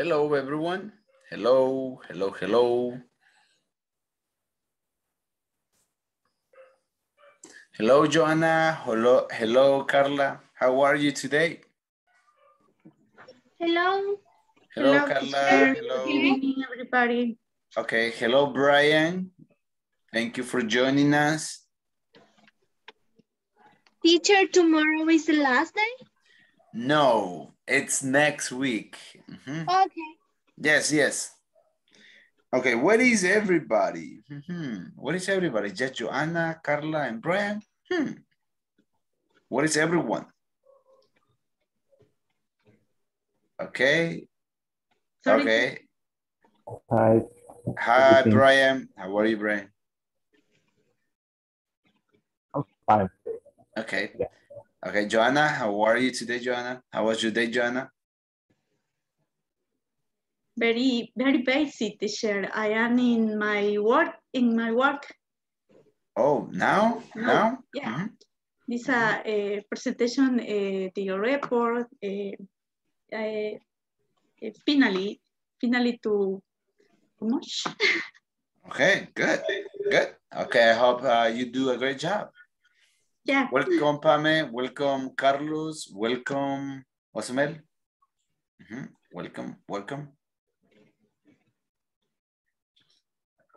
Hello, everyone. Hello, hello, hello. Hello, Joanna. Hello, hello, Carla. How are you today? Hello. Hello, hello Carla. Hello. Good evening, everybody. Okay. Hello, Brian. Thank you for joining us. Teacher, tomorrow is the last day? No, it's next week. Mm-hmm. Okay. Yes, yes. Okay, where is everybody? Mm-hmm. What is everybody? Just Joanna, Carla, and Brian? Hmm. What is everyone? Okay. Sorry. Okay. Hi. Hi, Brian. How are you, Brian? I'm fine. Okay. Yeah. Okay, Joanna, how are you today, Joanna? How was your day, Joanna? Very, very basic, teacher. I am in my work, Oh, now? Now? Yeah. Mm-hmm. This is a presentation, the report. Finally to much. Okay, good, good. Okay, I hope you do a great job. Yeah. Welcome, Pame. Welcome, Carlos. Welcome, Osmel. Mm-hmm. Welcome, welcome.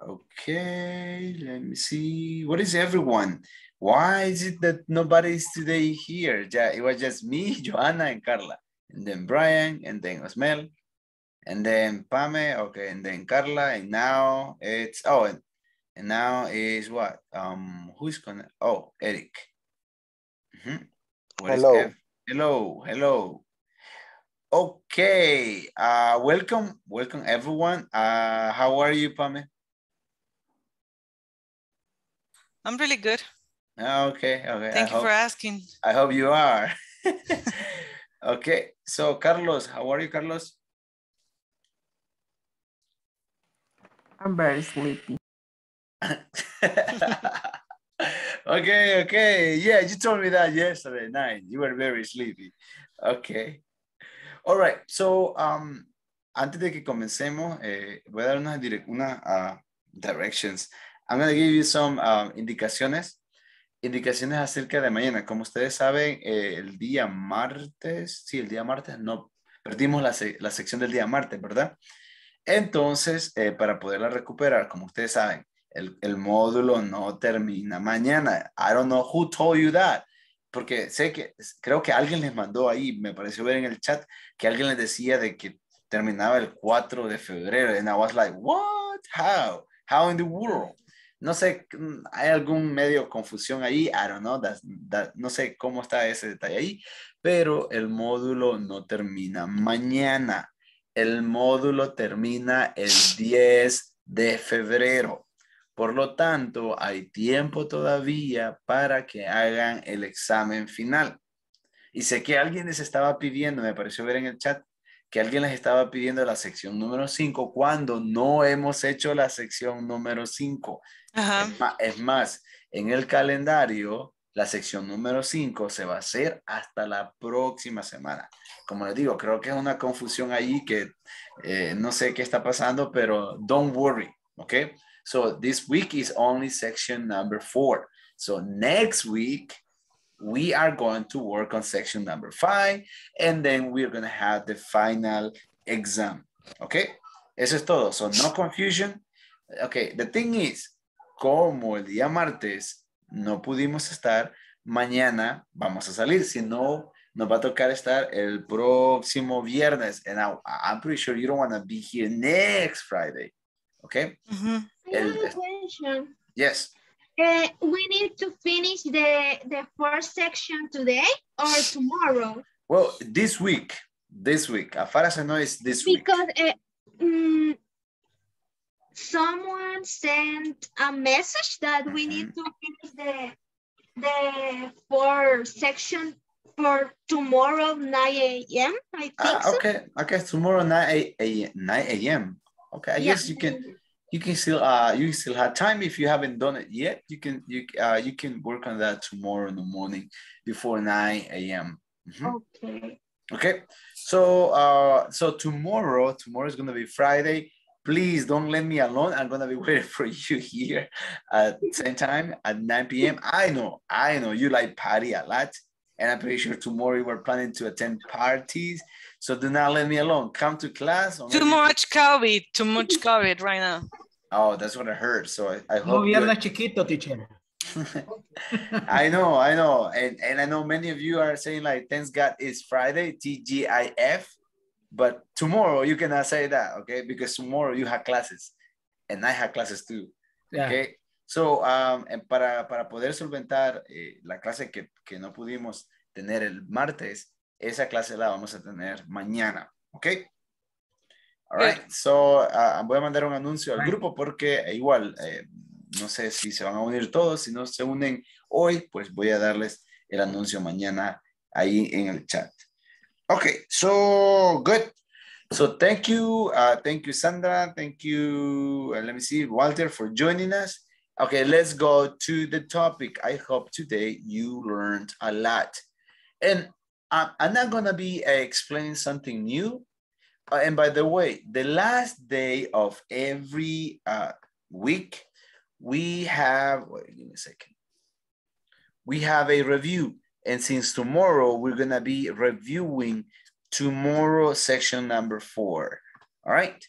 Okay, let me see. What is everyone? Why is it that nobody is today here? Yeah, it was just me, Joanna, and Carla, and then Brian, and then Osmel, and then Pame, okay, and then Carla, and now it's, oh, and now is what? Who's gonna, oh, Eric. Mm-hmm. Hello. Hello, hello. Okay, welcome, welcome everyone. How are you, Pame? I'm really good. Okay, okay. Thank you for asking. I hope you are. Okay, so Carlos, how are you, Carlos? I'm very sleepy. Okay, okay. Yeah, you told me that yesterday night. You were very sleepy. Okay. All right, so antes de que comencemos, voy a dar unas directions. I'm going to give you some indicaciones acerca de mañana. Como ustedes saben, el día martes, sí, el día martes, no, perdimos la sección del día martes, ¿verdad? Entonces, para poderla recuperar, como ustedes saben, el módulo no termina mañana. I don't know who told you that, porque sé que, creo que alguien les mandó ahí, me pareció ver en el chat, que alguien les decía de que terminaba el 4 de febrero, and I was like, what? How in the world? No sé, hay algún medio confusión ahí, I don't know, no sé cómo está ese detalle ahí, pero el módulo no termina mañana, el módulo termina el 10 de febrero, por lo tanto hay tiempo todavía para que hagan el examen final. Y sé que alguien les estaba pidiendo, me pareció ver en el chat, que alguien les estaba pidiendo la sección número 5 cuando no hemos hecho la sección número 5. Es más, en el calendario, la sección número 5 se va a hacer hasta la próxima semana. Como les digo, creo que es una confusión ahí que no sé qué está pasando, pero don't worry, okay? So this week is only section number 4. So next week, we are going to work on section number 5, and then we're going to have the final exam. Okay? Eso es todo. So, no confusion. Okay, the thing is, como el día martes no pudimos estar, mañana vamos a salir. Si no, nos va a tocar estar el próximo viernes. And I'm pretty sure you don't want to be here next Friday. Okay? Mm-hmm. I have a question. Yes. We need to finish the first section today or tomorrow? Well, this week. As far as I know, it's this week. Because someone sent a message that we need to finish the first section for tomorrow 9 a.m. I think okay, so. Okay, tomorrow 9 a.m. Okay, I guess you can. You can still have time if you haven't done it yet. You can work on that tomorrow in the morning before 9 a.m. Mm-hmm. Okay. Okay. So tomorrow is gonna be Friday. Please don't let me alone. I'm gonna be waiting for you here at the same time at 9 p.m. I know you like party a lot, and I'm pretty sure tomorrow you were planning to attend parties. So do not let me alone. Come to class. Too much COVID right now. Oh, that's what I heard. So I hope. Chiquito, teacher. I know. And I know many of you are saying like, thanks God it's Friday, TGIF. But tomorrow you cannot say that, okay? Because tomorrow you have classes and I have classes too, yeah. Okay? So, and para poder solventar la clase que no pudimos tener el martes, esa clase la vamos a tener mañana, okay? All right, yeah. So voy a mandar un anuncio al grupo porque igual, no sé si se van a unir todos, si no se unen hoy, pues voy a darles el anuncio mañana ahí en el chat. Okay, so good. So thank you, Sandra. Thank you, let me see, Walter, for joining us. Okay, let's go to the topic. I hope today you learned a lot. And I'm not gonna be explaining something new. And by the way, the last day of every week, we have, wait, give me a second. We have a review. And since tomorrow, we're gonna be reviewing tomorrow section number 4, all right?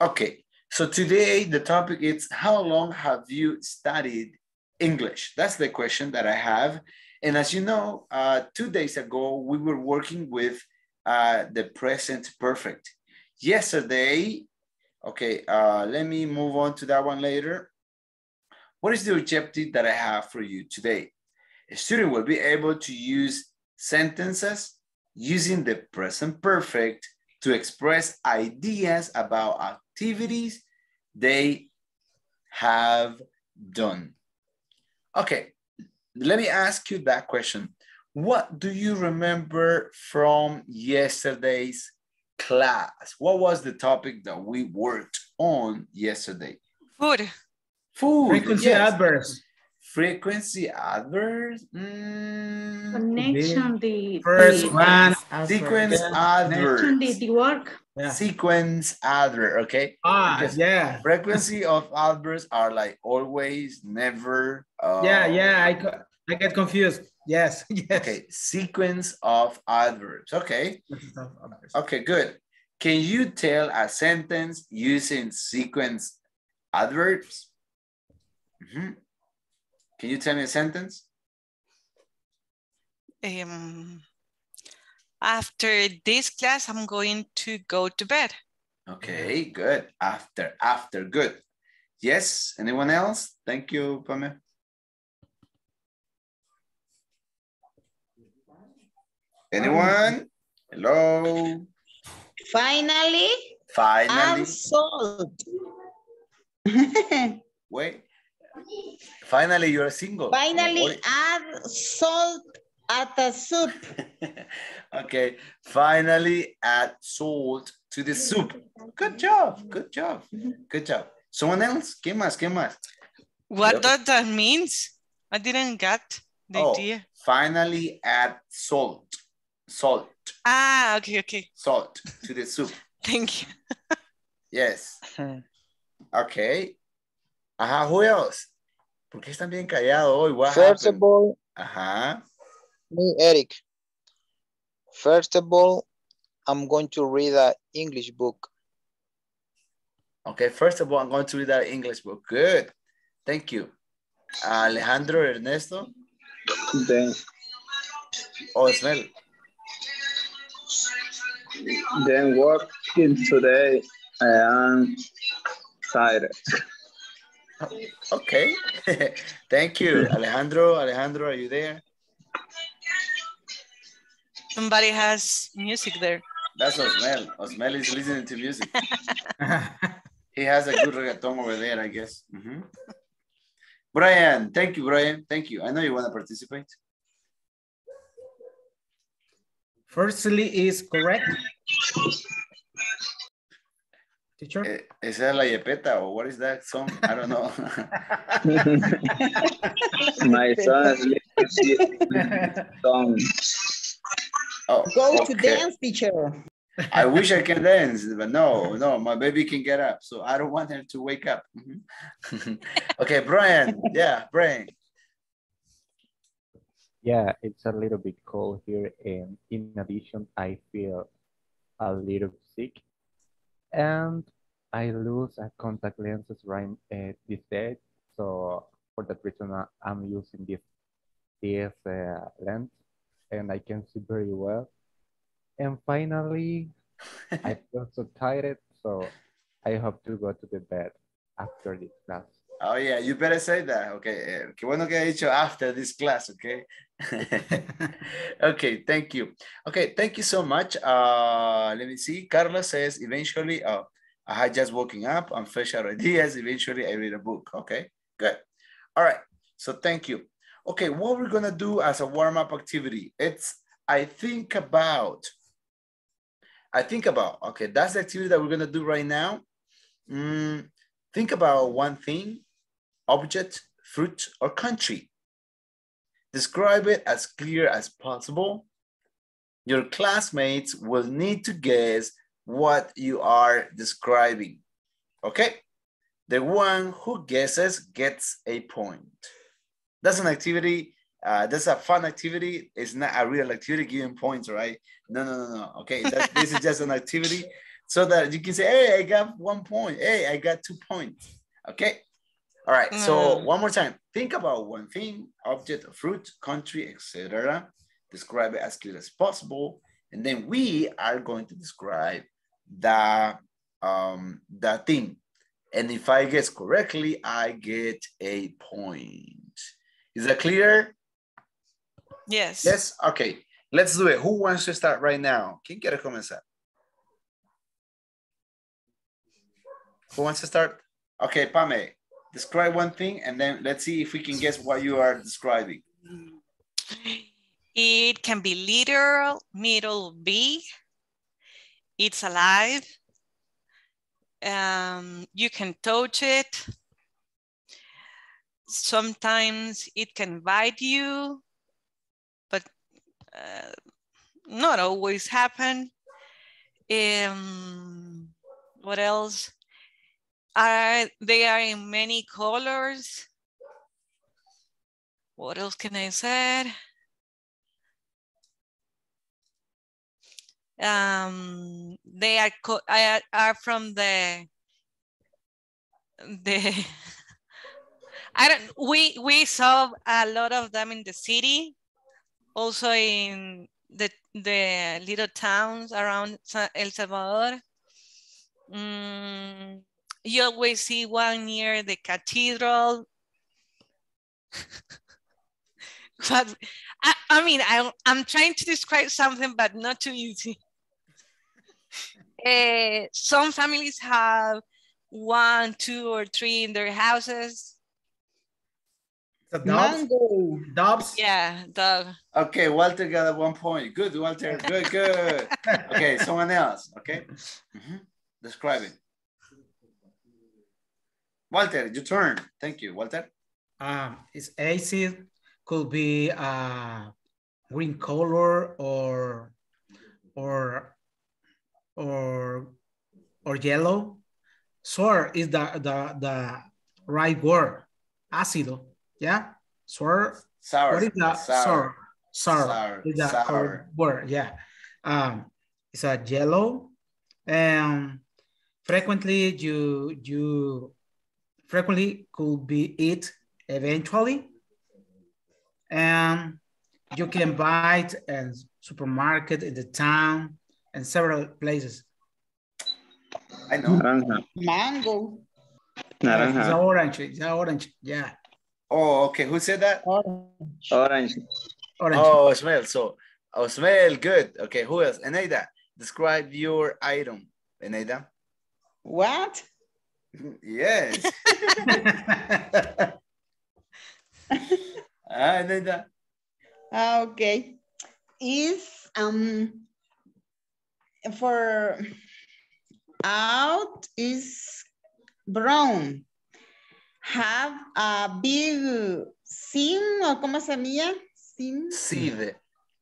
Okay, so today the topic is how long have you studied English? That's the question that I have. And as you know, 2 days ago, we were working with the present perfect. Yesterday, okay, let me move on to that one later. What is the objective that I have for you today? A student will be able to use sentences using the present perfect to express ideas about activities they have done. Okay, let me ask you that question. What do you remember from yesterday's class? What was the topic that we worked on yesterday? Food. Food. Frequency, yes. Adverbs. Frequency adverbs. Connection, the first one. Sequence adverbs. Connection, the work. Yeah. Sequence adverb, okay? Because yeah. Frequency of adverbs are like always, never. I get confused. Yes. Okay, sequence of adverbs, okay. Okay, good. Can you tell a sentence using sequence adverbs? Mm-hmm. Can you tell me a sentence? After this class, I'm going to go to bed. Okay, good. After, good. Yes, anyone else? Thank you, Pame. Anyone? Hello? Finally. I'm sold. Wait. Finally, you're single. Finally, add salt at the soup. Okay. Finally, add salt to the soup. Good job. Someone else? ¿Qué más? What does that mean? I didn't get the idea. Finally, add salt. Salt. Okay. Salt to the soup. Thank you. Yes. Okay. Ajá, who else? ¿Por qué están bien callados hoy? First of all, ajá. Me, Eric. First of all, I'm going to read an English book. Okay, first of all, I'm going to read an English book. Good. Thank you. Alejandro, Ernesto. Then. Osmel. Then working today, I am tired. Okay. Thank you. Alejandro, are you there? Somebody has music there. That's Osmel. Osmel is listening to music. He has a good reggaeton over there, I guess. Mm-hmm. Brian, thank you, Brian. Thank you. I know you want to participate. Firstly is correct. Teacher? Is that La Yepeta or what is that song? I don't know. My son is listening to this song. Oh, go okay. to dance teacher. I wish I can dance, but no, my baby can get up. So I don't want her to wake up. Mm-hmm. Okay, Brian. Yeah, Brian. Yeah, it's a little bit cold here. And in addition, I feel a little sick. And I lose a contact lenses right this day. So for that reason, I'm using this lens. And I can see very well. And finally, I feel so tired, so I hope to go to the bed after this class. Oh yeah, you better say that. Okay, qué bueno que ha dicho after this class, okay? Okay, thank you. Okay, thank you so much. Let me see, Carla says, eventually, I had just woken up, I'm fresh out of ideas, eventually I read a book. Okay, good. All right, so thank you. Okay, what we're gonna do as a warm-up activity, it's I think about, okay, that's the activity that we're gonna do right now. Think about one thing, object, fruit, or country. Describe it as clear as possible. Your classmates will need to guess what you are describing, okay? The one who guesses gets a point. That's an activity. That's a fun activity. It's not a real activity giving points, right? No. Okay, this is just an activity so that you can say, hey, I got 1 point. Hey, I got 2 points. Okay. All right. So one more time. Think about one thing, object, fruit, country, etc. Describe it as clear as possible, and then we are going to describe the thing. And if I guess correctly, I get a point. Is that clear? Yes. Yes, okay. Let's do it. Who wants to start right now? ¿Quién quiere comenzar? Who wants to start? Okay, Pame, describe one thing and then let's see if we can guess what you are describing. It can be literal, middle B. It's alive. You can touch it. Sometimes it can bite you, but not always happen. What else? They are in many colors. What else can I say? They are from the I don't. We saw a lot of them in the city, also in the little towns around El Salvador. You always see one near the cathedral. But I'm trying to describe something, but not too easy. Some families have 1, 2, or 3 in their houses. Mango. Dobbs? Yeah, Dob. Okay, Walter got 1 point. Good, Walter. Good. Okay, someone else. Okay. Mm-hmm. Describe it. Walter, your turn. Thank you, Walter. It's acid, could be green color or yellow. Sour is the right word. Ácido. Yeah, sour. Sour. What is that? Sour. Sour. Is that word? Yeah. It's a yellow, and frequently you could be it eventually, and you can buy it in supermarket in the town and several places. I know. Mango. Naranja. It's orange. Yeah. Oh, okay. Who said that? Orange. Oh, Osmel. So, Osmel, good. Okay, who else? Eneida, describe your item. Eneida. What? Yes. Eneida. Okay. Is for out is brown. Have a big seam, or como se llama? Seam.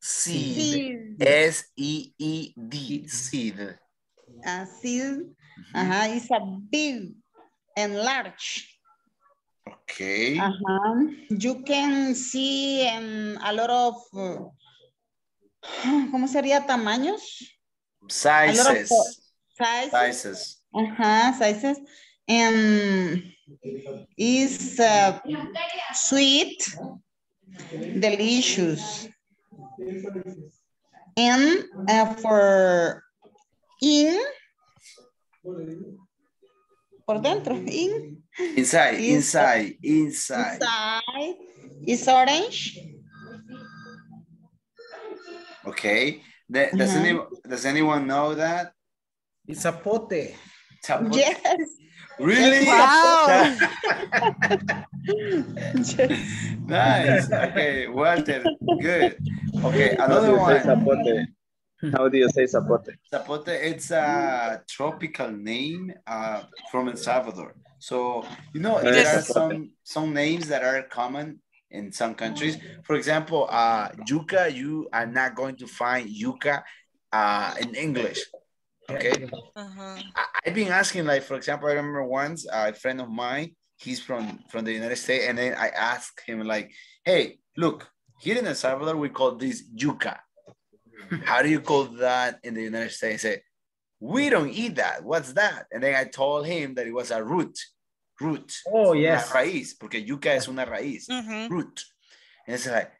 Seed. S-E-E-D. Seed. Seed. Ajá, it's a big and large. Okay. Uh-huh. You can see a lot of, ¿cómo sería tamaños? Sizes. Sizes. Uh-huh, sizes. Is sweet, delicious. And for in, por dentro, in. Inside, inside, inside. Inside is orange. Okay. Does, uh-huh. Does anyone know that? It's zapote. Zapote. Yes. Really? Wow. Nice. Okay, Walter. Good. Okay, another one. Zapote. How do you say zapote? Zapote, it's a tropical name from El Salvador. So, you know, there are some names that are common in some countries. For example, yuca, you are not going to find yuca in English. Okay. Uh-huh. I've been asking, like, for example, I remember once a friend of mine, he's from the United States, and then I asked him, like, hey, look, here in El Salvador, we call this yuca. How do you call that in the United States? He said, we don't eat that. What's that? And then I told him that it was a root. Root. Oh, yes. Una raíz, porque yuca es una raíz. Mm-hmm. Root. And it's like,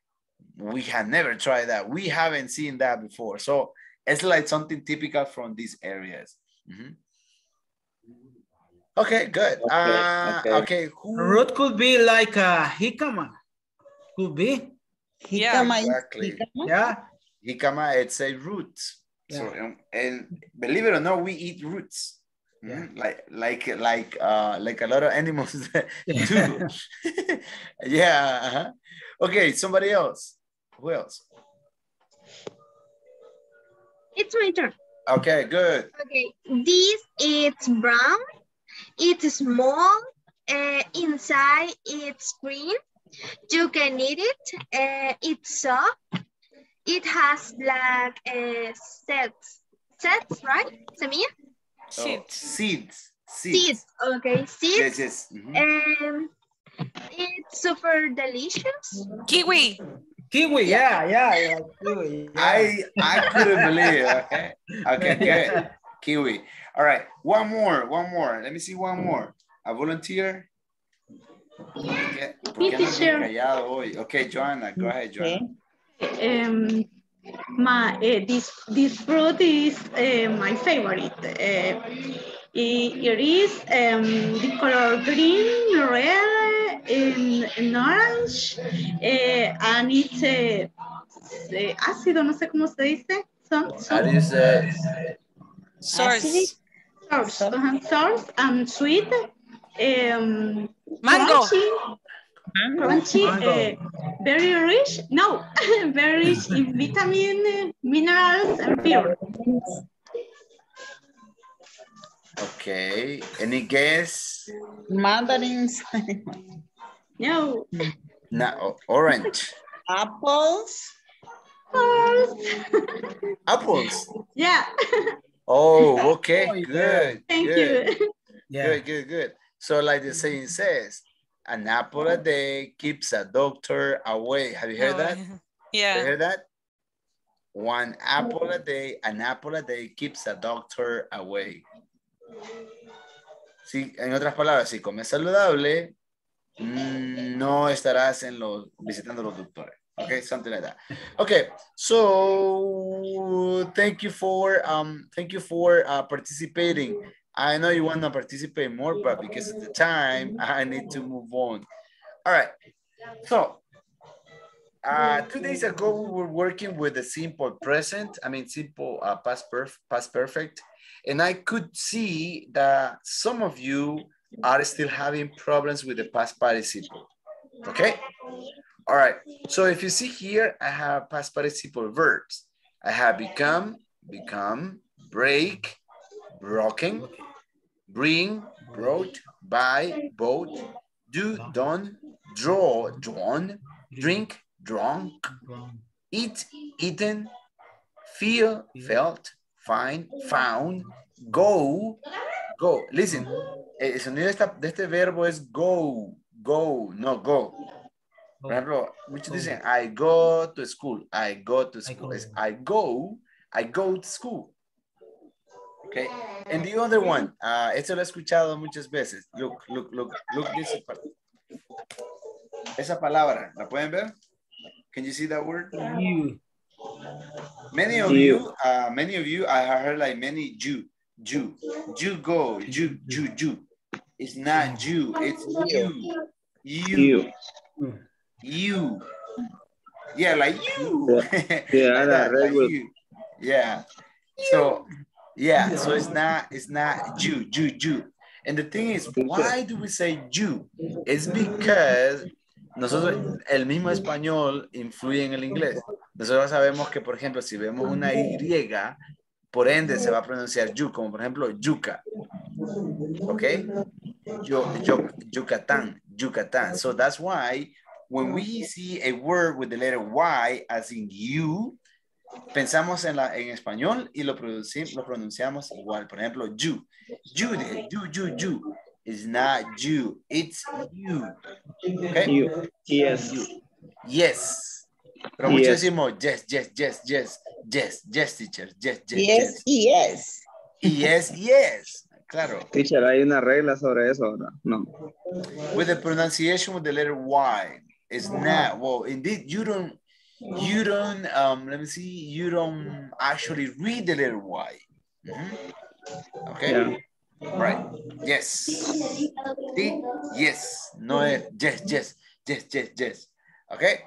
we have never tried that. We haven't seen that before. So it's like something typical from these areas. Mm-hmm. Okay, good. Okay, okay. Root could be like a jicama. Could be. Jicama. Yeah, exactly. Jicama? Yeah. Jicama, it's a root. Yeah. So, and believe it or not, we eat roots. Yeah. Like a lot of animals too. Yeah. Uh-huh. Okay, somebody else. Who else? It's my turn. Okay, good. Okay, this is brown. It's small. Inside, it's green. You can eat it. It's soft. It has black seeds. Seeds, right, Samia? Oh, seeds. Seeds. Okay, seeds. Yes, yes. Mm-hmm. It's super delicious. Kiwi. Kiwi, yeah. Kiwi, yeah. I couldn't believe it. Okay, okay, good. Kiwi. All right, one more. Let me see one more. A volunteer. Yeah. Okay, Joanna, go ahead, Joanna. Okay. This fruit is my favorite. It is the color green, red, and orange, and it's ácido, no sé cómo se dice. Source and sweet. Mango. Crunchy, very rich. No, very rich in vitamin, minerals, and fiber. Okay. Any guess? Mandarins. No. No. Orange. Apples. Apples. Yeah. Oh, okay. Good. Thank you. Yeah. Good. So, like the saying says, an apple a day keeps a doctor away. Have you heard that? Yeah. You heard that? One apple a day, an apple a day keeps a doctor away. Sí, en otras palabras, si comes saludable, no estarás en visitando los doctores. Okay, something like that. Okay, so thank you for participating. I know you want to participate more, but because of the time, I need to move on. All right. So, 2 days ago, we were working with the simple present. I mean, simple past perfect. And I could see that some of you are still having problems with the past participle. Okay? All right. So, if you see here, I have past participle verbs. I have become, break, broken, bring, brought, buy, bought, do, done, draw, drawn, drink, drunk, eat, eaten, feel, felt, find, found, go, go. Listen, el sonido de este verbo es go, go, no go. Por ejemplo, muchos dicen, I go to school, I go to school. It's I go to school. Okay, and the other one, esto lo he escuchado muchas veces. Look, look, look, look this part. Esa palabra, ¿la pueden ver? Can you see that word? You. Many of you, I heard like many Jew, Jew, Jew go, Jew, Jew, Jew. It's not Jew, it's you, you, you. You. Yeah, like you. Yeah, that, like you. Yeah. So, yeah, so it's not Jew, Jew, Jew. And the thing is, why do we say Jew? It's because nosotros, el mismo español influye en el inglés. Nosotros sabemos que, por ejemplo, si vemos una Y, por ende se va a pronunciar Yu, como por ejemplo, yuca. ¿Ok? Yucatán, Yucatán. So that's why when we see a word with the letter Y, as in you, pensamos en español y lo pronunciamos igual. Por ejemplo, you. You, you, you, you. It's not you. It's you. Okay? You. Yes. You. Yes. Pero muchos decimos yes, yes, yes, yes, yes, yes, teacher. Yes, yes, yes. Yes, yes. Yes, yes. Claro. Teacher, hay una regla sobre eso, ¿verdad? No. With the pronunciation with the letter Y, it's not. Well, indeed, you don't let me see, you don't actually read the letter Y. Mm-hmm. Okay. Yeah. Right. Yes. See? Yes. No. Yes. Yes. Yes. Yes. Yes. Okay.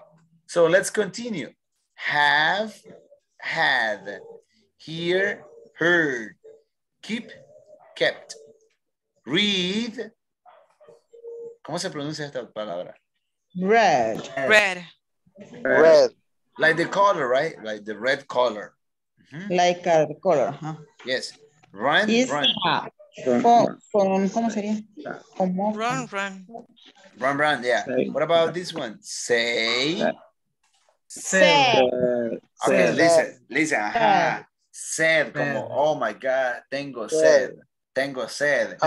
So let's continue. Have, had, hear, heard, keep, kept, read. ¿Cómo se pronuncia esta palabra? Red. Red. Red. Like the color, right? Like the red color. Mm-hmm. Like a color. Huh? Yes. Run. Is run. ¿Cómo sería? Run, run. Run, run, yeah. Say. What about this one? Say. Say. Okay, say. Listen. Ajá. Sed, como, oh my God, tengo sed. Tengo sed.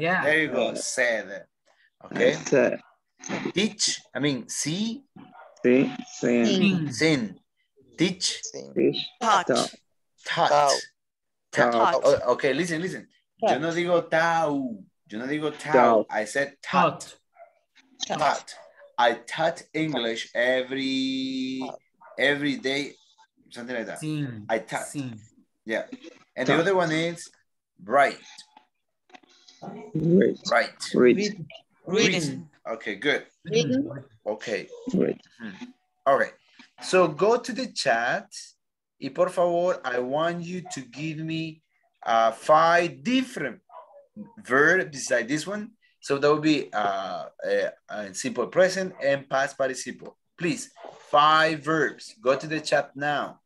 Yeah. There you go, sed. Okay. Sed. Teach, I mean, see. See. Sin. Sin. Teach. Sin. Touch. Touch. Touch. Okay, listen. Yo no digo tau. Yo no digo tau. I said taught. Taught. I taught English every day. Something like that. Sing. I taught. Sing. Yeah. And the other one is right. Right. Right. Reading. Reading. Okay, good. Reading. Okay. Right. All right. So go to the chat. Y por favor, I want you to give me 5 different verbs beside this one. So that would be simple present and past participle. Please, 5 verbs. Go to the chat now.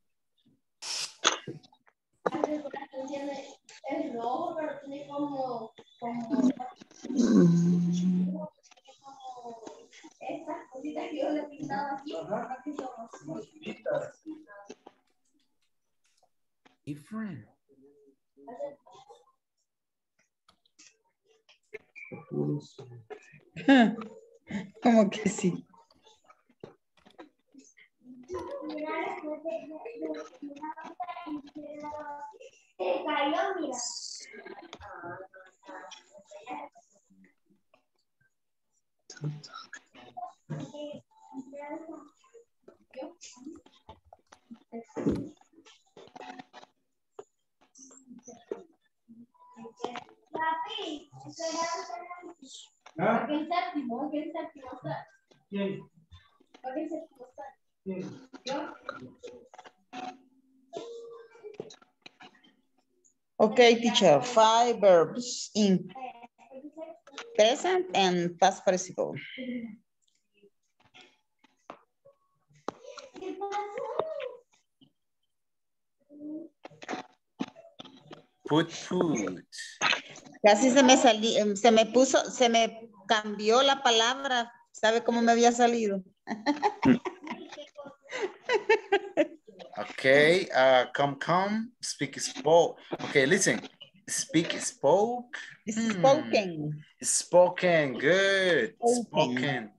Different. ¿Cómo que sí? Okay, teacher, 5 verbs in present and past participle. Put. Casi se me cambió la palabra. ¿Sabe cómo me había salido? Okay, come, speak, spoke. Okay, listen, speak, spoke. Spoken. Spoken, good, spoken.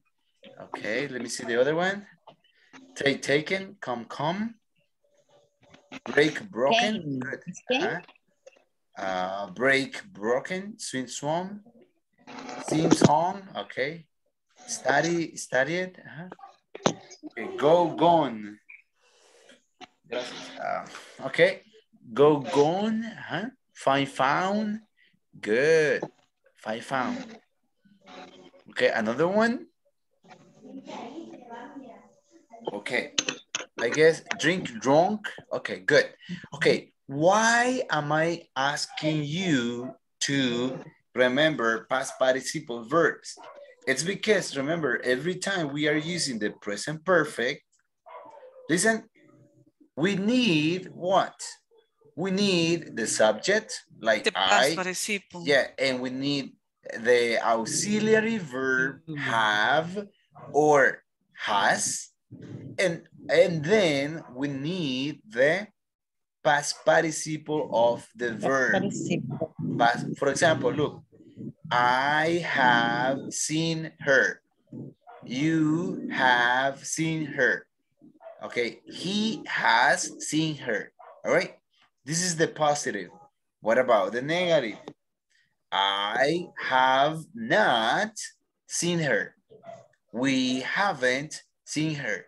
Okay, let me see the other one. Take, taken, come. Break, broken, good. Break, broken, swim, swam. Seems on, okay. Study, studied. Okay. Go, gone. Okay. Go, gone. Find, found. Good. Find, found. Okay. Another one. Okay. I guess drink, drunk. Okay. Good. Okay. Why am I asking you to remember past participle verbs? It's because, remember, every time we are using the present perfect, listen, we need what? We need the subject, like the past participle. Yeah, and we need the auxiliary verb have or has. And then we need the past participle of the verb. Past, for example, look. I have seen her. You have seen her. Okay, he has seen her. All right, this is the positive. What about the negative? I have not seen her. We haven't seen her.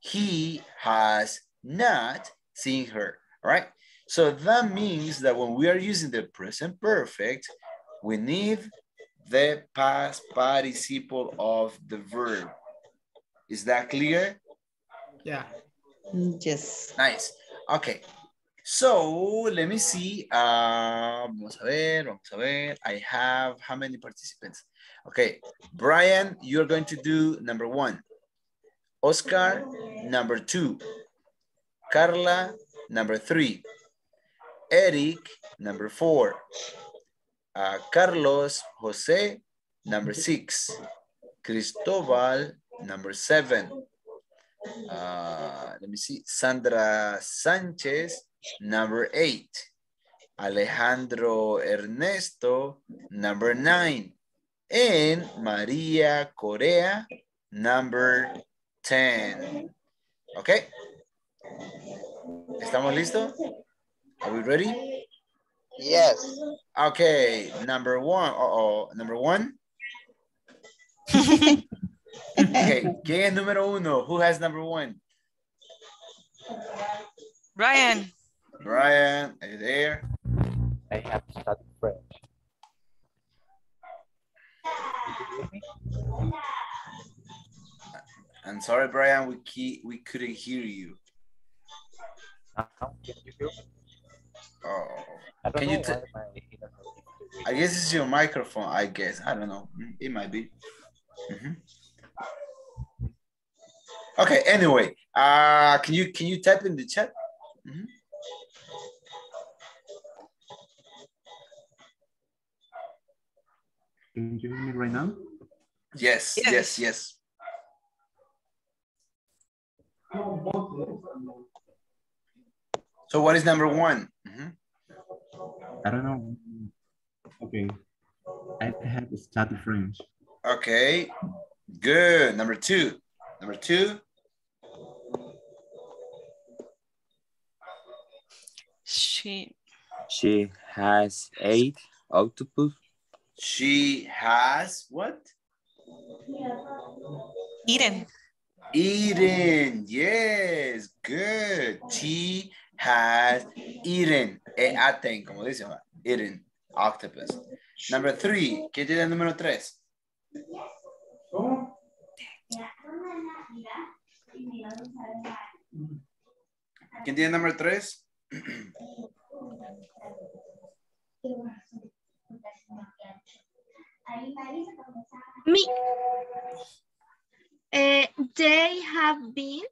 He has not seen her. All right, so that means that when we are using the present perfect, we need the past participle of the verb. Is that clear? Yeah. Yes. Nice. Okay. So let me see. Vamos a ver. I have how many participants? Okay. Brian, you're going to do number 1. Oscar, number 2. Carla, number 3. Eric, number 4. Carlos Jose, number 6. Cristobal, number 7. Let me see. Sandra Sanchez, number 8. Alejandro Ernesto, number 9. And Maria Correa, number 10. Okay. ¿Estamos listos? Are we ready? Yes. Okay, number 1. Uh-oh, number 1. Okay, ¿quién es número 1? Who has number 1? Brian. Brian, are you there? I have to start French. I'm sorry, Brian, we couldn't hear you. Can you hear me? Oh, can you? I guess it's your microphone. I guess I don't know. It might be. Okay. Anyway, can you type in the chat? Can you hear me right now? Yes. Yes. Yes. So what is number 1? I don't know. Okay. I have to start the French. Okay. Good. Number 2. Number 2. She has 8 octopus. She has what? Eaten. Yes. Good. She has eaten, eaten, como dicen, eaten, octopus. Number 3, ¿qué tiene el número 3? ¿Quién tiene el número 3? Me. They have been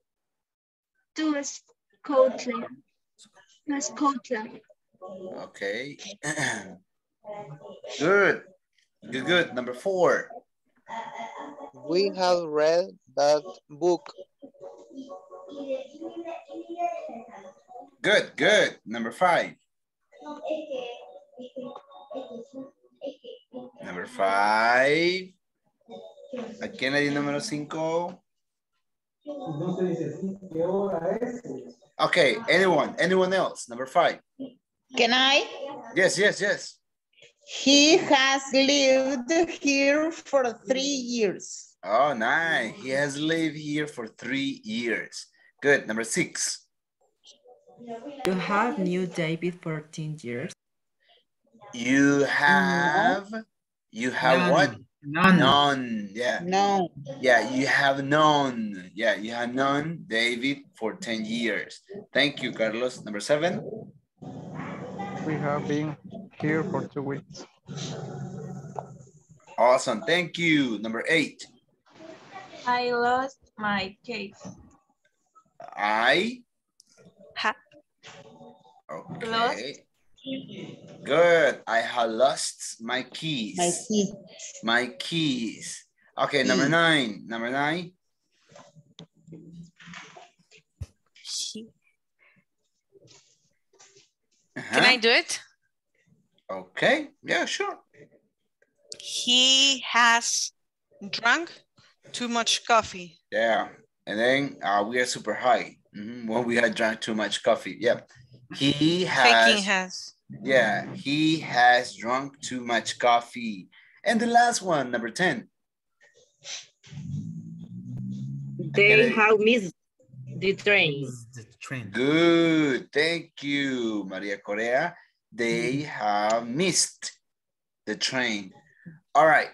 to Scotland. Scotland. Okay. Good. Number 4. We have read that book. Good, good. Number 5. Number 5. ¿A quién le di número 5? Okay, anyone else? Number 5. Can I? Yes, yes, yes. He has lived here for 3 years. Oh, nice. He has lived here for 3 years. Good. Number 6. You have knew David for 14 years. You have none. What? None. None. Yeah. No. Yeah, you have known. Yeah, you have known David for 10 years. Thank you, Carlos. Number 7. We have been here for 2 weeks. Awesome. Thank you. Number 8. I lost my case. Okay. Lost. Good. I have lost my keys. My keys. Okay, number 9. Number 9. Can I do it? Okay. Yeah, sure. He has drunk too much coffee. Yeah. And then we are super high. Mm-hmm. Well, we had drank too much coffee. Yeah. He has drunk too much coffee. And the last one, number 10. They have missed the train. Good. Thank you, Maria Correa. They have missed the train. All right.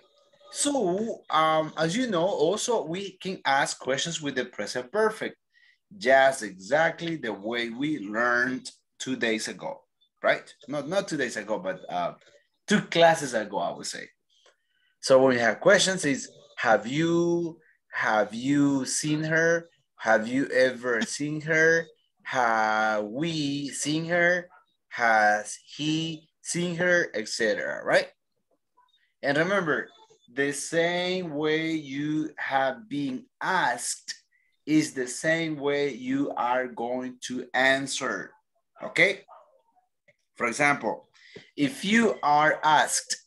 So, as you know, also we can ask questions with the present perfect. Just exactly the way we learned 2 days ago, right? Not 2 days ago, but 2 classes ago, I would say. So when we have questions is, have you seen her? Have you ever seen her? Have we seen her? Has he seen her, etc., right? And remember, the same way you have been asked is the same way you are going to answer, okay? For example, if you are asked,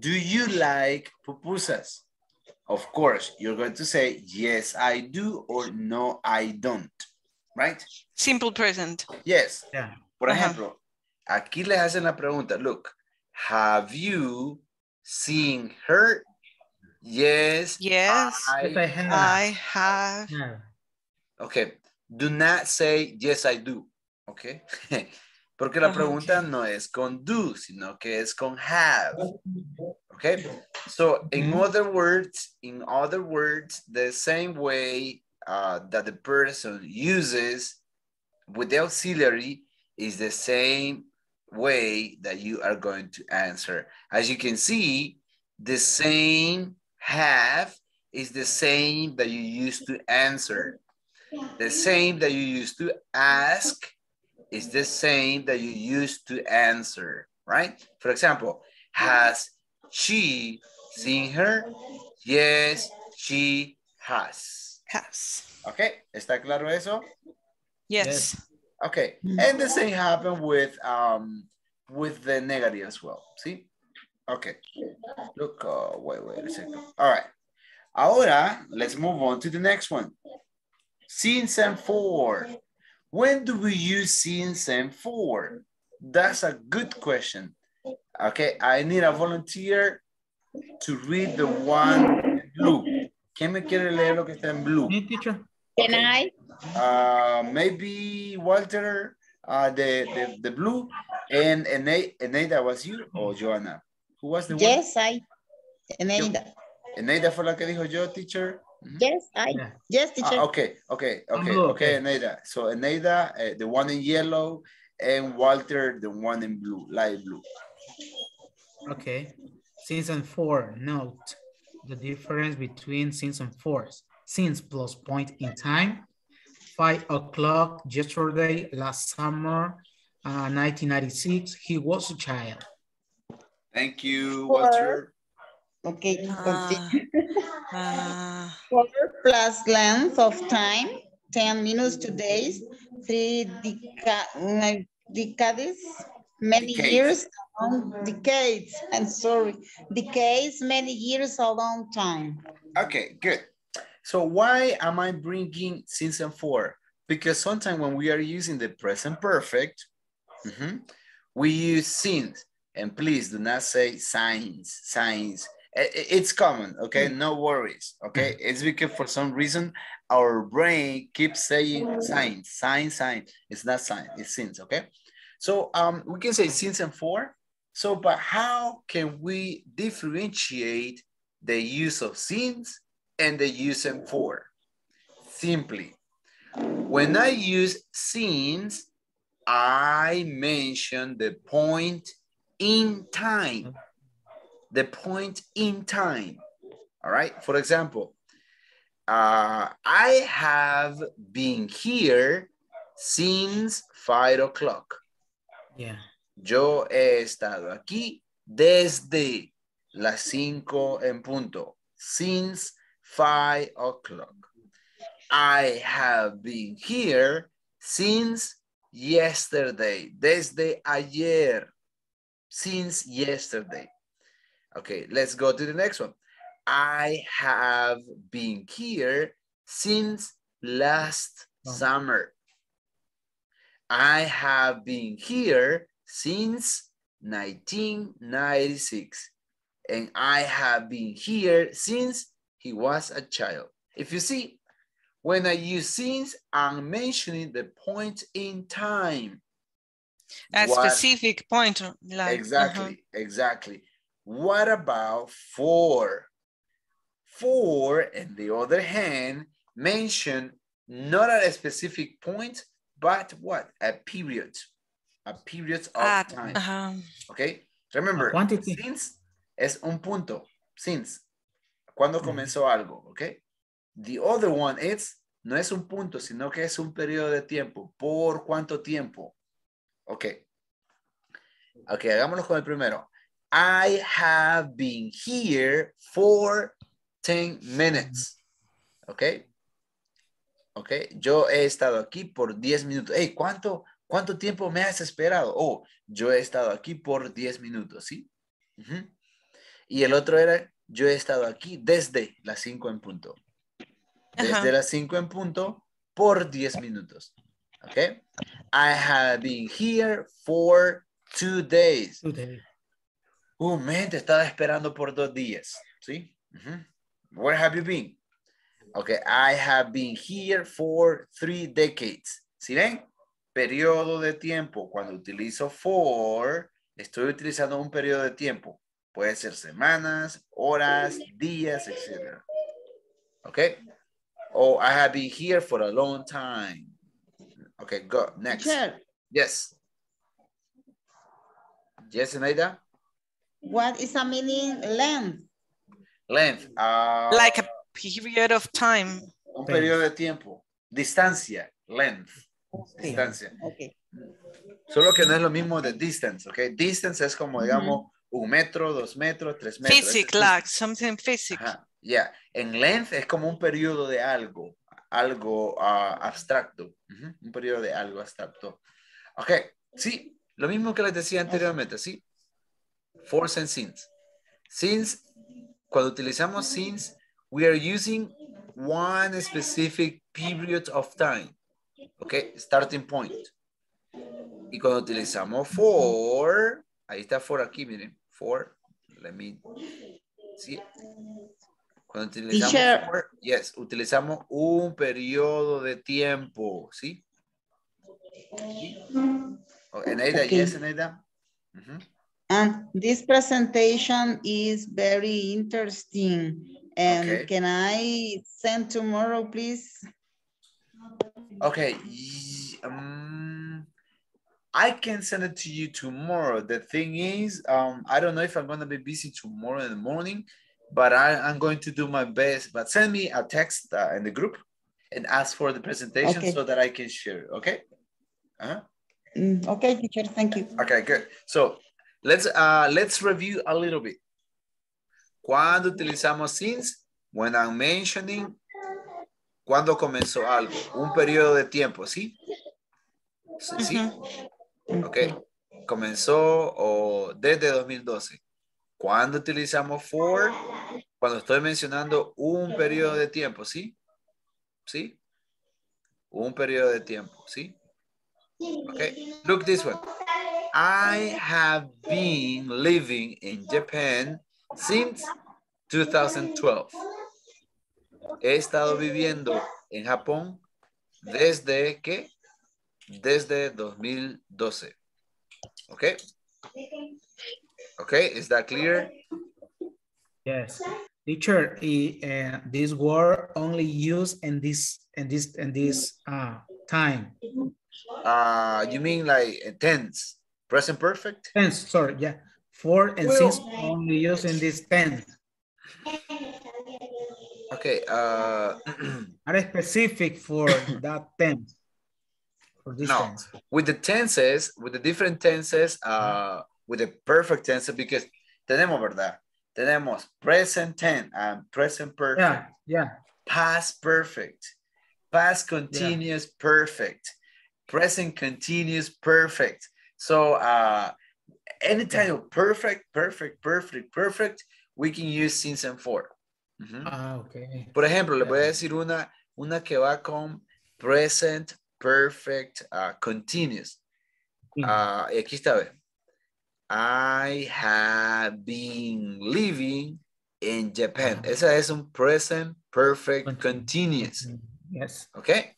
do you like pupusas? Of course, you're going to say, yes, I do, or no, I don't, right? Simple present. Yes. Yeah. Por ejemplo, aquí les hacen la pregunta, look, have you seen her? Yes. Yes, I have. Yeah. Okay, do not say, yes, I do, okay? Porque la pregunta no es con do, sino que es con have, okay? So, in other words, the same way that the person uses with the auxiliary is the same way that you are going to answer. As you can see, the same have is the same that you used to answer. The same that you used to ask is the same that you used to answer, right? For example, has she seen her? Yes, she has. Okay, ¿está claro eso? Yes. Okay, and the same happened with the negative as well, see? Okay, look, wait a second. All right, ahora, let's move on to the next one. Since and for. When do we use since and for? That's a good question. Okay, I need a volunteer to read the one in blue. ¿Quién me quiere leer lo que está en blue? Me, teacher. Can I? Maybe Walter, the blue, and Eneida was you or Joanna? Who was the one? Yes, I. Eneida. Eneida fue la que dijo yo, teacher. Mm-hmm. Yes, yes, teacher. Okay, Eneida. So Eneida, the one in yellow, and Walter, the one in blue, light blue. Okay, since and for. Note the difference between since and for. Since plus point in time, 5 o'clock yesterday, last summer, 1996, he was a child. Thank you, Walter. Okay. For plus length of time 10 minutes, 2 days, 3 decades, many decades. Years, long, decades, I'm sorry, decades, many years, a long time. Okay, good. So why am I bringing season 4? Because sometimes when we are using the present perfect, we use since, and please do not say signs. It's common, okay? No worries, okay? It's because for some reason, our brain keeps saying sign. It's not sign, it's since, okay? So we can say since and for. So, but how can we differentiate the use of since and the use and for? Simply, when I use since, I mention the point in time. The point in time, all right? For example, I have been here since 5 o'clock. Yeah. Yo he estado aquí desde las 5 en punto. Since 5 o'clock. I have been here since yesterday. Desde ayer. Since yesterday. Okay, let's go to the next one. I have been here since last summer. I have been here since 1996. And I have been here since he was a child. If you see, when I use since, I'm mentioning the point in time. A specific point. Like, exactly, exactly. What about for? For, on the other hand, mention not at a specific point, but what? A period. A period of time. Okay? Remember, since es un punto. Since. Cuando comenzó algo, okay? The other one is, no es un punto, sino que es un periodo de tiempo. ¿Por cuánto tiempo? Okay. Okay, hagámoslo con el primero. I have been here for 10 minutes. Okay. Okay. Yo he estado aquí por 10 minutos. Hey, ¿cuánto tiempo me has esperado? Oh, yo he estado aquí por 10 minutos. ¿Sí? Y el otro era, yo he estado aquí desde las 5 en punto. Desde las 5 en punto por 10 minutos. Okay. I have been here for 2 days. Oh, man, te estaba esperando por 2 días. ¿Sí? Where have you been? Okay, I have been here for 3 decades. ¿Sí ven? Periodo de tiempo. Cuando utilizo for, estoy utilizando un periodo de tiempo. Puede ser semanas, horas, días, etc. Okay? Oh, I have been here for a long time. Okay, go. Next. Yes. Yes, Eneida? What is a meaning length? Length. Like a period of time. Un periodo de tiempo. Distancia. Length. Okay. Distancia. Okay. Solo que no es lo mismo de distance, okay? Distance es como, digamos, 1 metro, 2 metros, 3 metros. Physics, like something physics. Yeah. En length es como un periodo de algo. Algo abstracto. Un periodo de algo abstracto. Ok. Sí. Lo mismo que les decía anteriormente, ¿sí? Force and since. Since, cuando utilizamos since, we are using one specific period of time. Okay, starting point. Y cuando utilizamos for, ahí está for aquí, miren, for, let me, ¿sí? Cuando utilizamos for, yes, utilizamos un periodo de tiempo, ¿sí? Eneida, yes, Eneida. And this presentation is very interesting. And okay. Can I send tomorrow, please? Okay. I can send it to you tomorrow. The thing is, I don't know if I'm going to be busy tomorrow in the morning, but I'm going to do my best. But send me a text in the group and ask for the presentation so that I can share. Okay? Okay, teacher. Thank you. Okay, good. So, let's review a little bit. Cuando utilizamos since, when I'm mentioning ¿Cuándo comenzó algo? Un periodo de tiempo, ¿sí? ¿Sí? Ok. Comenzó desde 2012. ¿Cuándo utilizamos for? Cuando estoy mencionando un periodo de tiempo, ¿sí? ¿Sí? Un periodo de tiempo, ¿sí? Okay, look this one. I have been living in Japan since 2012. He estado viviendo en Japón desde, ¿qué? Desde 2012. Okay? Okay, is that clear? Yes. Teacher, this word only used in this time. You mean like tense, present perfect? Tense, sorry, yeah. 4 and 6 only used in this tense. Okay. Are specific for that tense? For this tense. With the tenses, with the different tenses, with the perfect tense, because tenemos, ¿verdad? Tenemos present tense and present perfect. Yeah. Past perfect. Past continuous perfect. Present continuous perfect. So any type of perfect, we can use since and for. Okay. Por ejemplo, le voy a decir una que va con present, perfect, continuous. Aquí está, ve. I have been living in Japan. Esa es un present, perfect, continuous. Yes. Okay.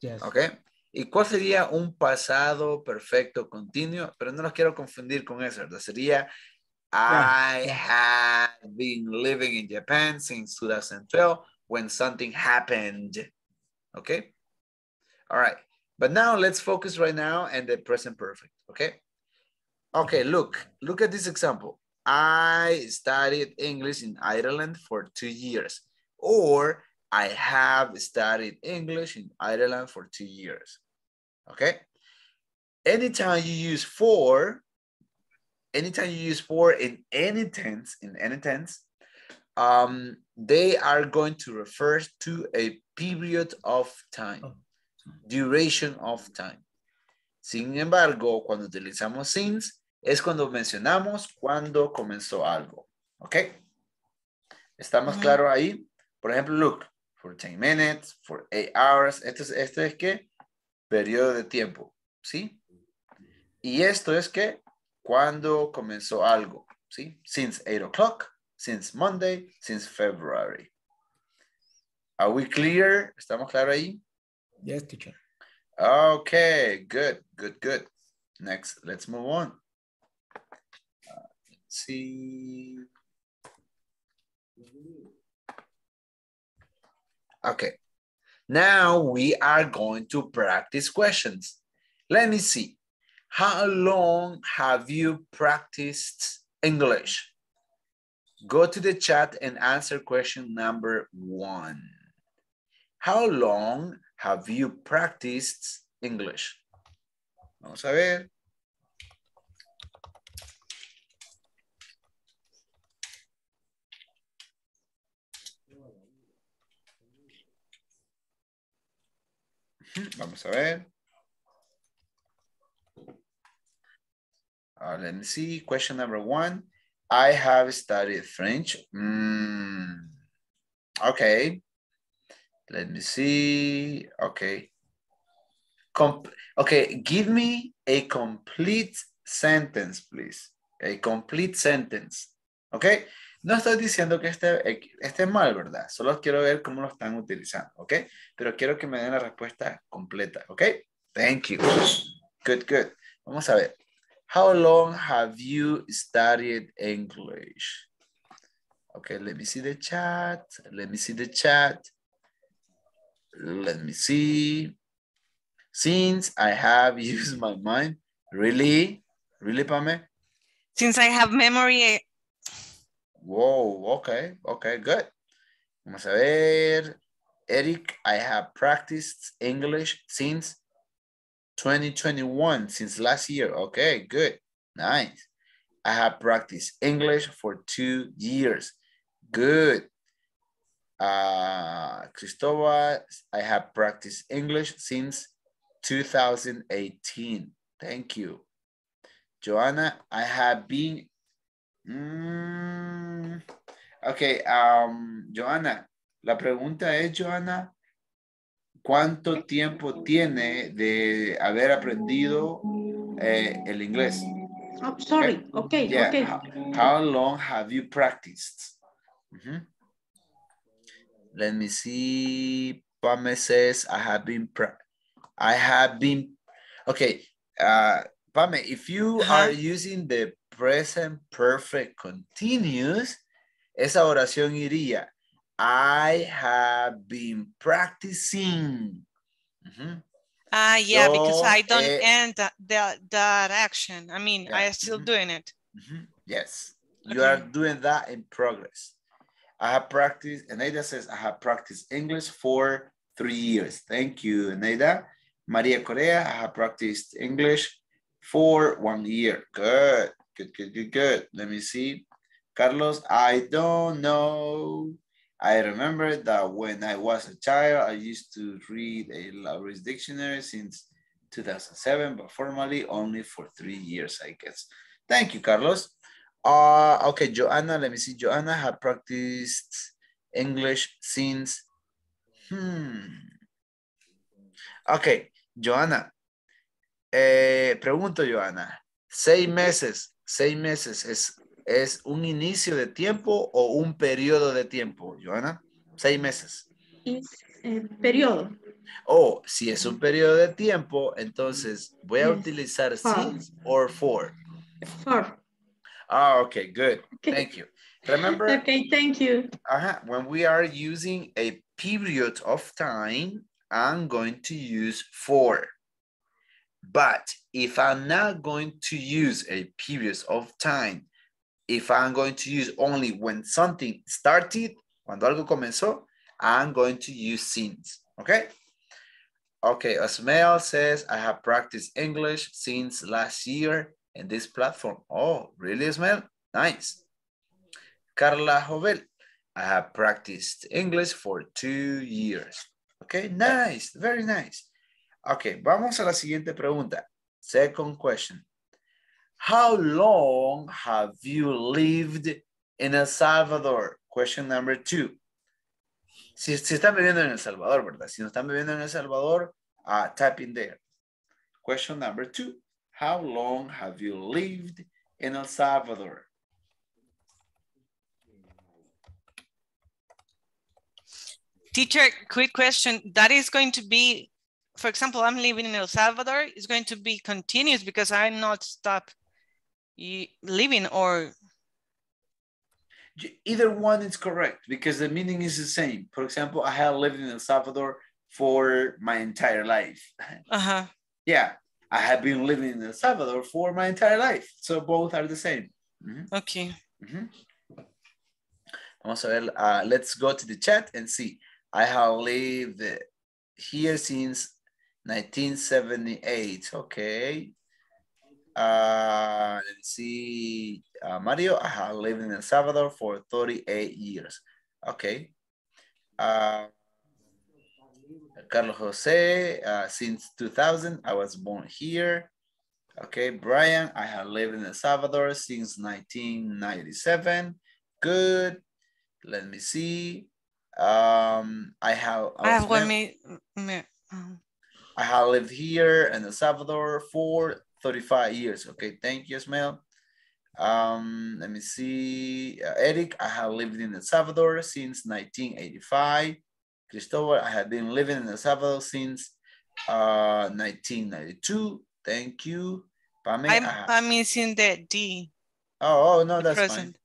Yes. Okay. ¿Y cuál sería un pasado perfecto continuo? Pero no los quiero confundir con eso, ¿verdad? Sería I have been living in Japan since 2012 when something happened. Okay? All right. But now let's focus right now on the present perfect. Okay? Okay, look at this example. I studied English in Ireland for 2 years. Or I have studied English in Ireland for 2 years. Okay? Anytime you use for in any tense, they are going to refer to a period of time, duration of time. Sin embargo, cuando utilizamos since, es cuando mencionamos cuando comenzó algo. ¿Ok? ¿Estamos claros ahí? Por ejemplo, look, for 10 minutes, for 8 hours. Esto es ¿qué? Periodo de tiempo. ¿Sí? Y esto es ¿qué? Cuando comenzó algo. ¿Sí? Since 8 o'clock, since Monday, since February. Are we clear? ¿Estamos claros ahí? Yes, teacher. Okay, good. Next, let's move on. Let's see. Okay, now we are going to practice questions. Let me see. How long have you practiced English? Go to the chat and answer question number 1. How long have you practiced English? Vamos a ver. Vamos a ver. Let me see. Question number 1. I have studied French. Okay. Let me see. Okay. Okay, give me a complete sentence, please. A complete sentence. Okay. No estoy diciendo que este es mal, ¿verdad? Solo quiero ver cómo lo están utilizando, ¿ok? Pero quiero que me den la respuesta completa, ¿ok? Thank you. Good. Vamos a ver. How long have you studied English? Okay, let me see the chat. Let me see. Since I have used my mind. Really? Really, Pame? Since I have memory. Whoa, okay, good. Vamos a ver. Eric, I have practiced English since 2021, since last year. Okay, good, nice. I have practiced English for 2 years. Good. Cristobal, I have practiced English since 2018. Thank you. Joanna, I have been, Joanna, la pregunta es, Joanna, ¿cuánto tiempo tiene de haber aprendido el inglés? Oh, sorry, okay, yeah. Okay. How long have you practiced? Mm-hmm. Let me see. Pame says, I have been, okay. Pame, if you are using the present perfect continuous, esa oración iría, I have been practicing. Mm-hmm. Yeah, so, because I don't end that action. I mean, yeah. I am still mm-hmm. doing it. Mm-hmm. Yes, okay. You are doing that in progress. I have practiced, Eneida says, I have practiced English for 3 years. Thank you, Eneida. Maria Correa, I have practiced English for 1 year. Good, good, good, good, good. Let me see. Carlos, I don't know. I remember that when I was a child, I used to read a Lowry's dictionary since 2007, but formally only for 3 years, I guess. Thank you, Carlos. Okay, Joanna, let me see. Joanna had practiced English since, Okay, Joanna, pregunto, Joanna, 6 meses, 6 meses ¿es un inicio de tiempo o un periodo de tiempo, Joanna? 6 meses. Periodo. Oh, si es un periodo de tiempo, entonces voy a utilizar since or for. For. Ah, okay, good. Okay. Thank you. Remember? Okay, thank you. When we are using a period of time, I'm going to use for. But if I'm not going to use a period of time, if I'm going to use only when something started, cuando algo comenzó, I'm going to use since, okay? Okay, Osmel says, I have practiced English since last year in this platform. Oh, really, Osmel? Nice. Carla Jovel, I have practiced English for 2 years. Okay, nice, very nice. Okay, vamos a la siguiente pregunta. Second question. How long have you lived in El Salvador? Question number 2. Si están viviendo en El Salvador, ¿verdad? Si no están viviendo en El Salvador, type in there. Question number 2. How long have you lived in El Salvador? Teacher, quick question. That is going to be, for example, I'm living in El Salvador. It's going to be continuous because I'm not stopped. You living or either one is correct because the meaning is the same. For example, I have lived in El Salvador for my entire life. Uh-huh. Yeah, I have been living in El Salvador for my entire life. So both are the same. Mm-hmm. Okay. Mm-hmm. Let's go to the chat and see. I have lived here since 1978. Okay. Let's see, Mario, I have lived in El Salvador for 38 years. Okay. Carlos Jose, since 2000, I was born here. Okay, Brian, I have lived in El Salvador since 1997. Good. Let me see. I have lived here in El Salvador for 35 years. Okay, thank you, Ismael. Let me see. Eric, I have lived in El Salvador since 1985. Cristobal, I have been living in El Salvador since 1992. Thank you. Pame, I'm missing that D. Oh, no, that's fine.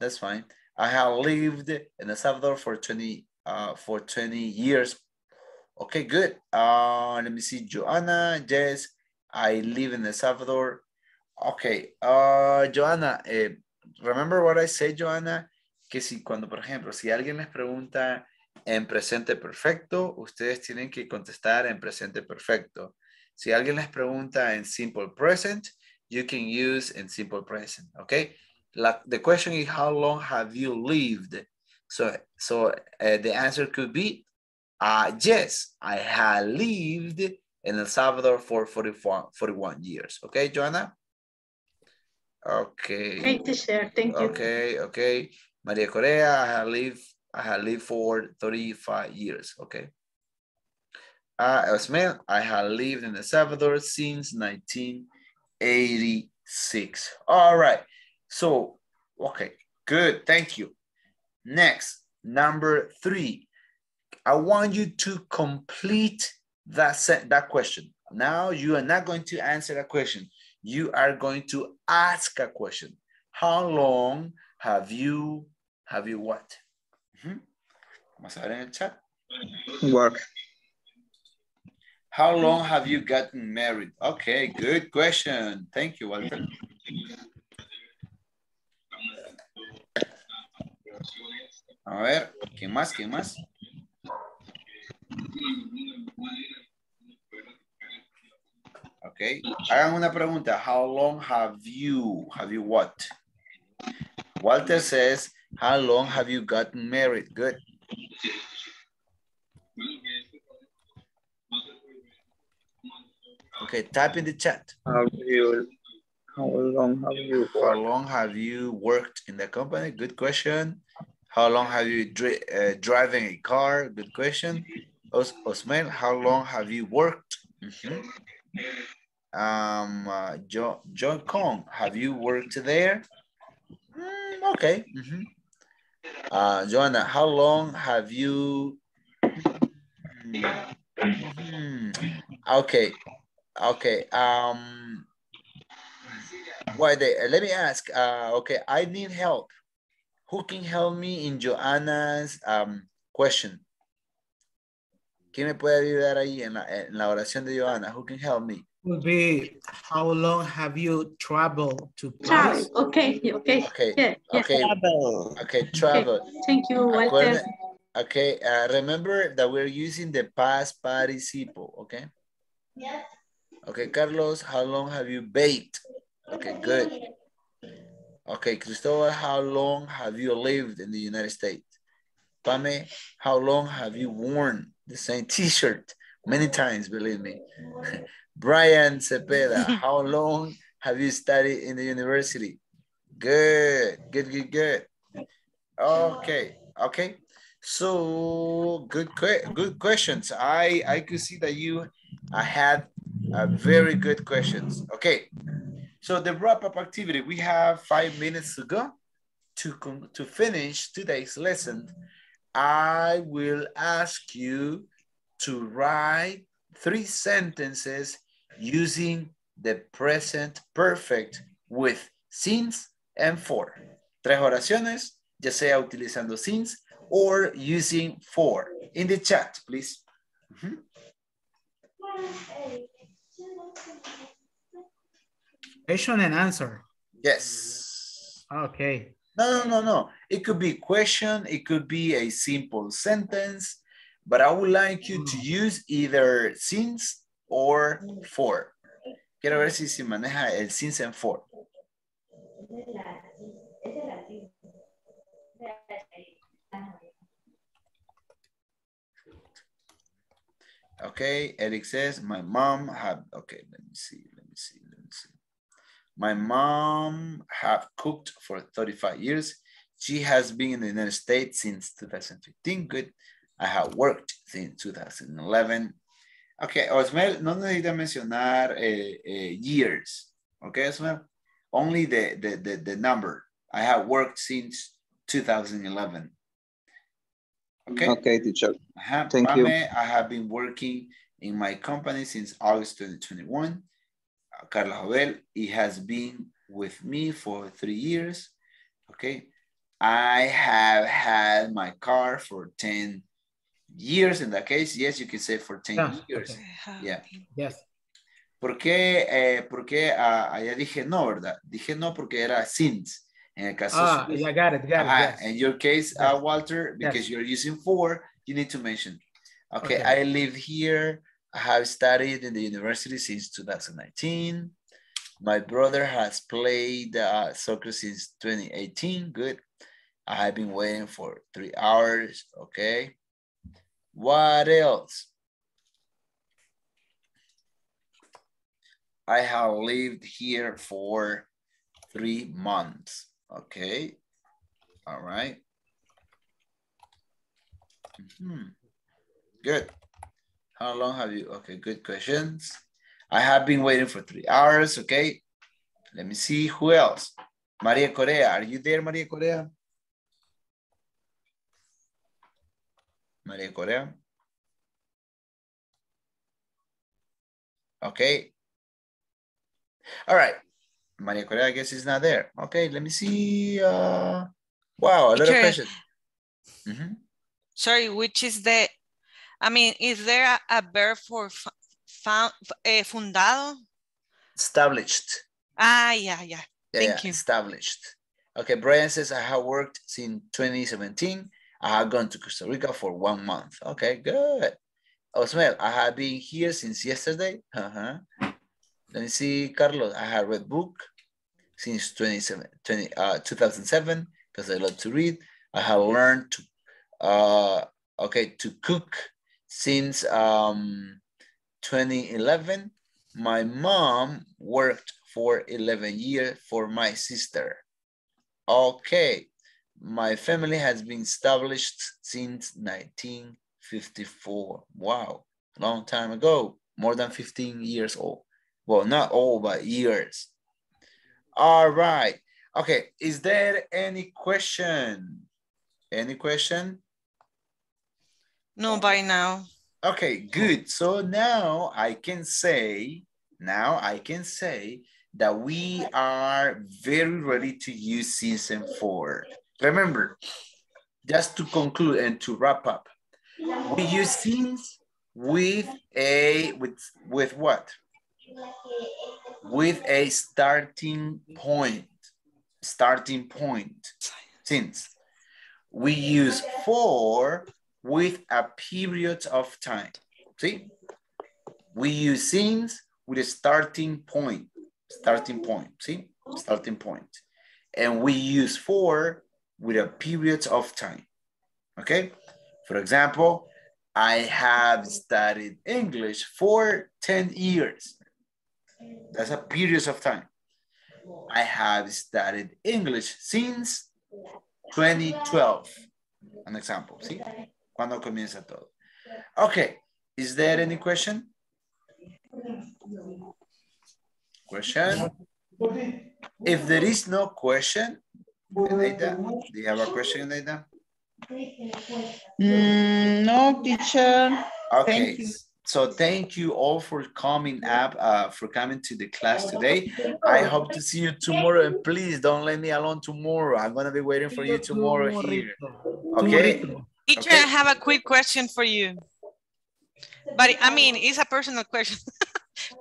That's fine. I have lived in El Salvador for 20 years. Okay, good. Let me see. Joanna, Jess, I live in El Salvador. Okay, Joanna, remember what I said, Joanna? Que si cuando, por ejemplo, si alguien les pregunta en presente perfecto, ustedes tienen que contestar en presente perfecto. Si alguien les pregunta en simple present, you can use in simple present, okay? The question is, how long have you lived? So the answer could be, yes, I have lived in El Salvador for 41 years. Okay, Joanna? Okay. Thank you, sir. Thank you. Okay, okay. Maria Correa, I have lived for 35 years. Okay. Osmel, I have lived in El Salvador since 1986. All right. So, okay, good. Thank you. Next, number 3. I want you to complete that question. Now you are not going to answer a question. You are going to ask a question. How long have you what? Vamos a ver en el chat. Work. How long have you gotten married? Okay, good question. Thank you, Walter. A ver, ¿qué más? ¿Qué más? Okay, hagan una pregunta. How long have you what? Walter says, how long have you gotten married? Good. Okay, type in the chat. How long have you worked in the company? Good question. How long have you driving a car? Good question. Osman, how long have you worked? John Kong, have you worked there? Okay. Joanna, how long have you? Okay. Okay. Why they? Let me ask. Okay, I need help. Who can help me in Joanna's question? ¿Quién me puede ayudar ahí en la oración de Joanna? Who can help me? Would be, how long have you traveled to Paris? Okay, okay. Okay, yeah, okay. Yeah. Travel. Okay, travel. Okay. Thank you, Walter. Okay, remember that we're using the past participle, okay? Yes. Okay, Carlos, how long have you baked? Okay, good. Okay, Cristobal, how long have you lived in the United States? Pame, how long have you worn the same t-shirt? Many times, believe me. Brian Cepeda, how long have you studied in the university? Good, good, good, good. Okay, okay. So, good questions. I could see that you had very good questions. Okay, so the wrap-up activity, we have 5 minutes to go to finish today's lesson. I will ask you to write 3 sentences using the present perfect with since and for. 3 oraciones, ya sea utilizando since or using for. In the chat, please. Question and answer. Yes. Okay. No. It could be question, it could be a simple sentence, but I would like you to use either since or for. Quiero ver si se maneja el since and for. Okay, Eric says, my mom had, okay, let me see. My mom have cooked for 35 years. She has been in the United States since 2015. Good. I have worked since 2011. Okay, Osmel, no necesita mencionar years. Okay, Osmel? Only the number. I have worked since 2011. Okay? Okay, teacher. Thank you. I have been working in my company since August 2021. Carla Jovel, he has been with me for 3 years. Okay. I have had my car for 10 years. In that case, yes, you can say for 10 years. Okay. Yeah. Yes. Porque allá dije no, ¿verdad? Dije no porque era since. En el caso I got it. Yes. In your case, Walter, because you're using for, you need to mention. Okay, I live here. I have studied in the university since 2019. My brother has played soccer since 2018. Good. I have been waiting for 3 hours, okay? What else? I have lived here for 3 months, okay? All right. Good. How long have you, okay, good questions. I have been waiting for 3 hours, okay? Let me see who else. Maria Correa, are you there, Maria Correa? Maria Correa? Okay. All right. Maria Correa, I guess, is not there. Okay, let me see. Wow, a lot of questions. Mm-hmm. Sorry, which is the, I mean, is there a verb for fundado? Established. Ah, yeah. Thank you. Established. Okay, Brian says, I have worked since 2017. I have gone to Costa Rica for 1 month. Okay, good. Osmel, I have been here since yesterday. Let me see, Carlos, I have read book since 2007, because I love to read. I have learned to cook since 2011. My mom worked for 11 years for my sister. Okay, my family has been established since 1954. Wow, long time ago, more than 15 years old. Well, not all, but years. All right. Okay, is there any question? Any question? No, by now. Okay, good. So now I can say, that we are very ready to use season 4. Remember, just to conclude and to wrap up, we use since with what? With a starting point. Since we use for with a period of time. See, we use since with a starting point. See, starting point. And we use for with a period of time. Okay, for example, I have studied English for 10 years. That's a period of time. I have studied English since 2012. An example, see? Cuando comienza todo. Okay, is there any question? If there is no question, Eneida, do you have a question, Eneida? No, teacher. Okay. Thank you. So thank you all for coming up, for coming to the class today. I hope to see you tomorrow, and please don't let me alone tomorrow. I'm gonna be waiting for you tomorrow here. Okay? Teacher, I have a quick question for you. But I mean, it's a personal question,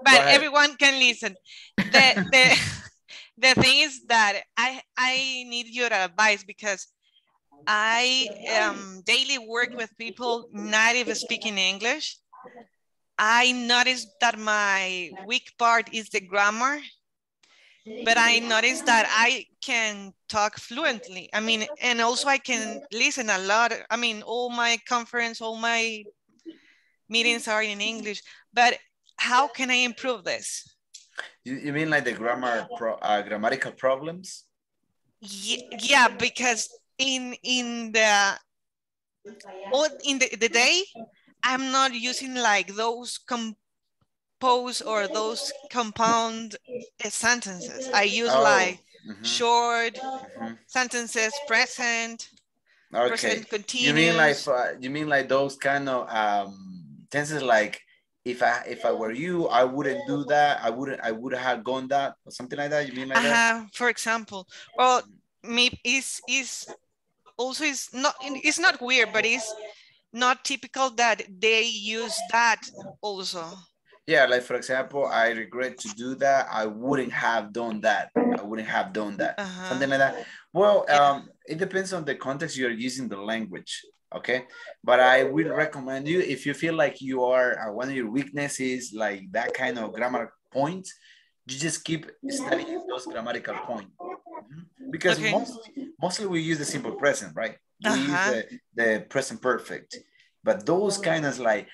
but everyone can listen. The thing is that I need your advice, because I daily work with people native speaking English. I noticed that my weak part is the grammar, but I noticed that I can talk fluently. I mean, and also I can listen a lot. I mean, all my conference, all my meetings are in English, but how can I improve this? You mean like the grammar, grammatical problems? Yeah, because in the day, I'm not using like those compose or those compound sentences. I use like short sentences, present, present continuous. You mean like those kind of tenses, like if I were you, I wouldn't do that. I would have gone that, or something like that. You mean like that? For example, well, maybe it's not weird, but it's not typical that they use that also. Yeah, like for example, I regret to do that. I wouldn't have done that. Something like that. Well, it depends on the context you're using the language, okay? But I will recommend you, if you feel like you are, one of your weaknesses, like that kind of grammar points, you just keep studying those grammatical points. Because mostly, mostly we use the simple present, right? We use the present perfect. But those kind of like,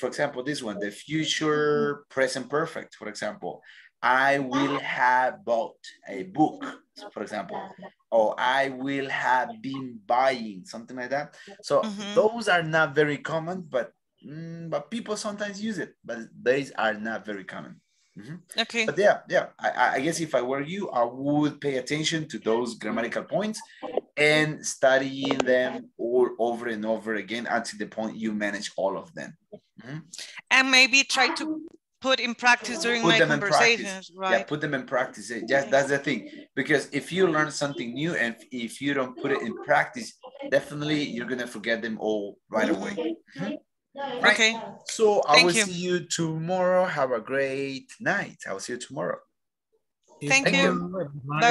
for example, this one, the future present perfect, for example, I will have bought a book, for example, or I will have been buying, something like that. So those are not very common, but people sometimes use it, but these are not very common. Okay. But yeah, I guess if I were you, I would pay attention to those grammatical points and studying them all over and over again until the point you manage all of them. And maybe try to put in practice during my conversations, right? Yeah, put them in practice. Yes, that's the thing. Because if you learn something new and if you don't put it in practice, definitely you're going to forget them all right away. Right. Okay. So I will see you tomorrow. Have a great night. I will see you tomorrow. Thank you. Bye.